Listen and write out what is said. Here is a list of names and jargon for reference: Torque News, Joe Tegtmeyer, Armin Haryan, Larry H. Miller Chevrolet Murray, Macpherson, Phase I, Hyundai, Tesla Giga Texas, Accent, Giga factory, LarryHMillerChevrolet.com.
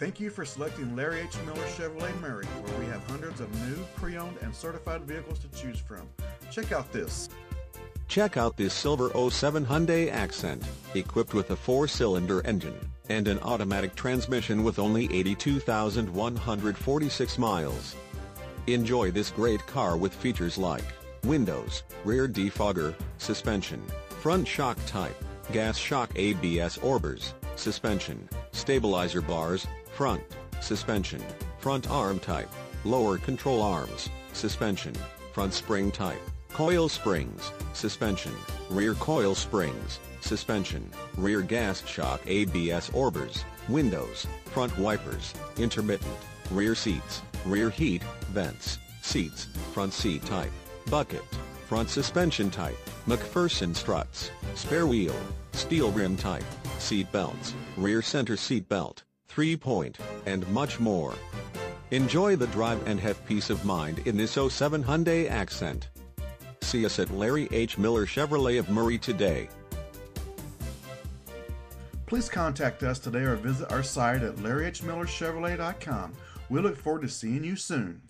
Thank you for selecting Larry H. Miller Chevrolet Murray, where we have hundreds of new, pre-owned, and certified vehicles to choose from. Check out this silver 07 Hyundai Accent, equipped with a 4-cylinder engine and an automatic transmission with only 82,146 miles. Enjoy this great car with features like windows, rear defogger, suspension, front shock type, gas shock ABS orbers, suspension, stabilizer bars, front suspension, front arm type, lower control arms, suspension, front spring type, coil springs, suspension, rear coil springs, suspension, rear gas shock ABS orbers, windows, front wipers, intermittent, rear seats, rear heat, vents, seats, front seat type, bucket, front suspension type, Macpherson struts, spare wheel, steel rim type, seat belts, rear center seat belt, 3-point, and much more. Enjoy the drive and have peace of mind in this 07 Hyundai Accent. See us at Larry H. Miller Chevrolet of Murray today. Please contact us today or visit our site at LarryHMillerChevrolet.com. We look forward to seeing you soon.